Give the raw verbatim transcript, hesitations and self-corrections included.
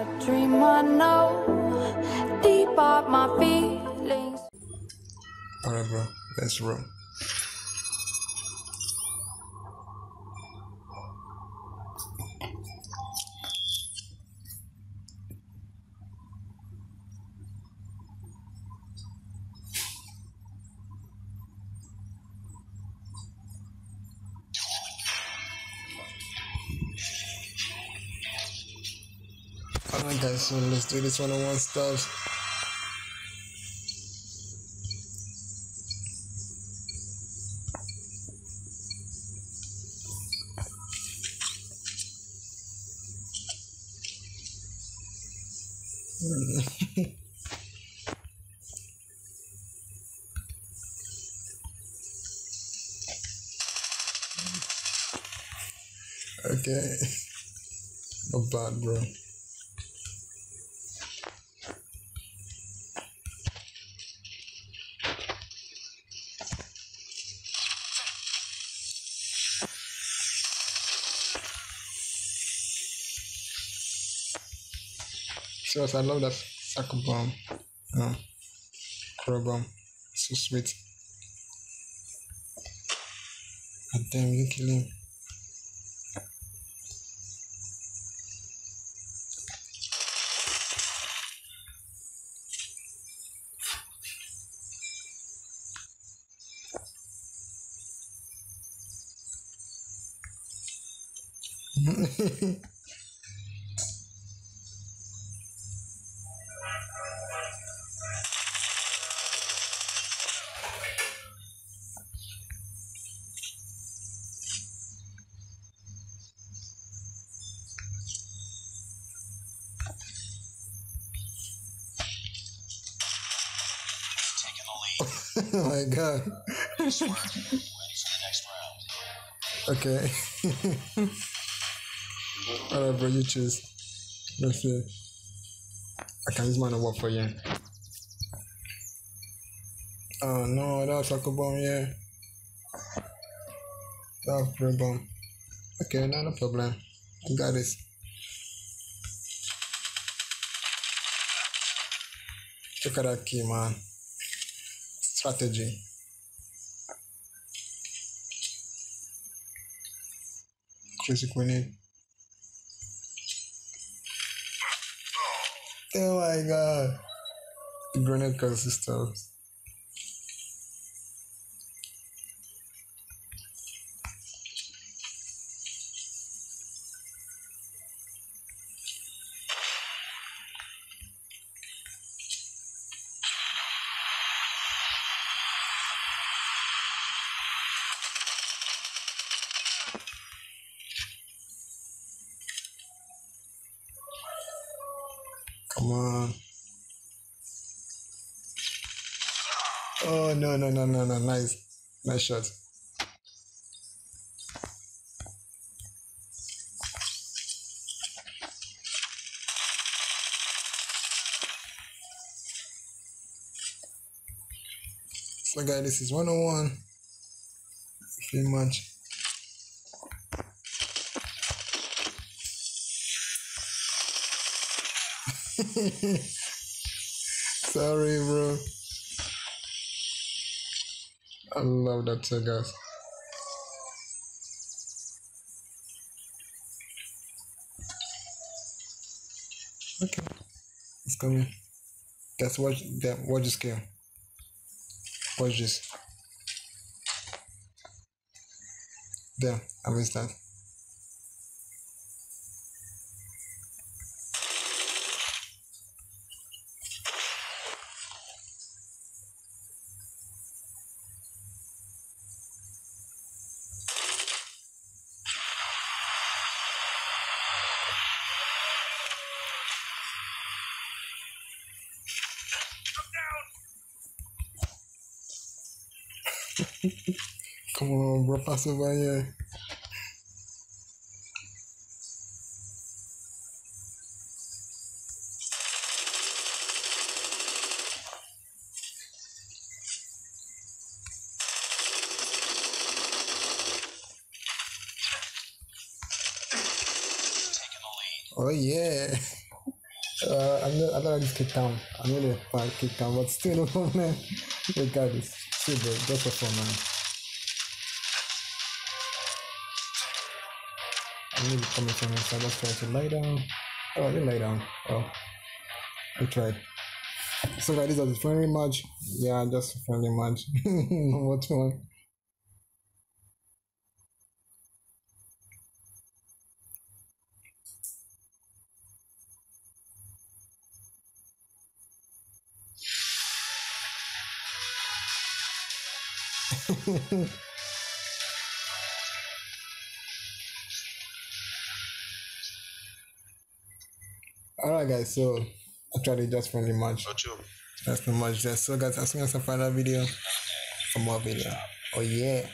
a dream I know, deep up my feelings. Alright bro, let's roll. Alright guys, so let's do this one-on-one stuff. Okay, not bad bro. I love that soccer bomb, um, crow bomb, so sweet. God damn, you kill him. Oh my god. Okay. Alright bro, you choose. Let's see. I can use mana work for you. Oh no, that was soccer bomb, yeah. That was brain bomb. Okay, no, no problem. I got this. Check out that key, man. Strategy. Crazy winning. Oh my god. The grenade consists. Come on. Oh no no no no no, nice nice shot. So guys, this is one-on-one pretty much. Sorry bro, I love that too guys. Okay, let's come in. Guys, watch that, watch this game. Watch this. Damn, I missed that. Come on bro, pass over here. Taking the lead. Oh yeah. Uh, I'm not, I thought I just kicked down. I'm really bad kicked down, but still, man. Regardless, still, bro, that's for fun, man. I'm really coming from inside. Let's try to lay down. Oh, I didn't lay down. Oh, I tried. So, guys, this was a friendly match. Yeah, just a friendly match. What's one? Alright, guys, so actually just friendly match. That's the match there. So guys, as soon as I find that video for more video. Oh yeah.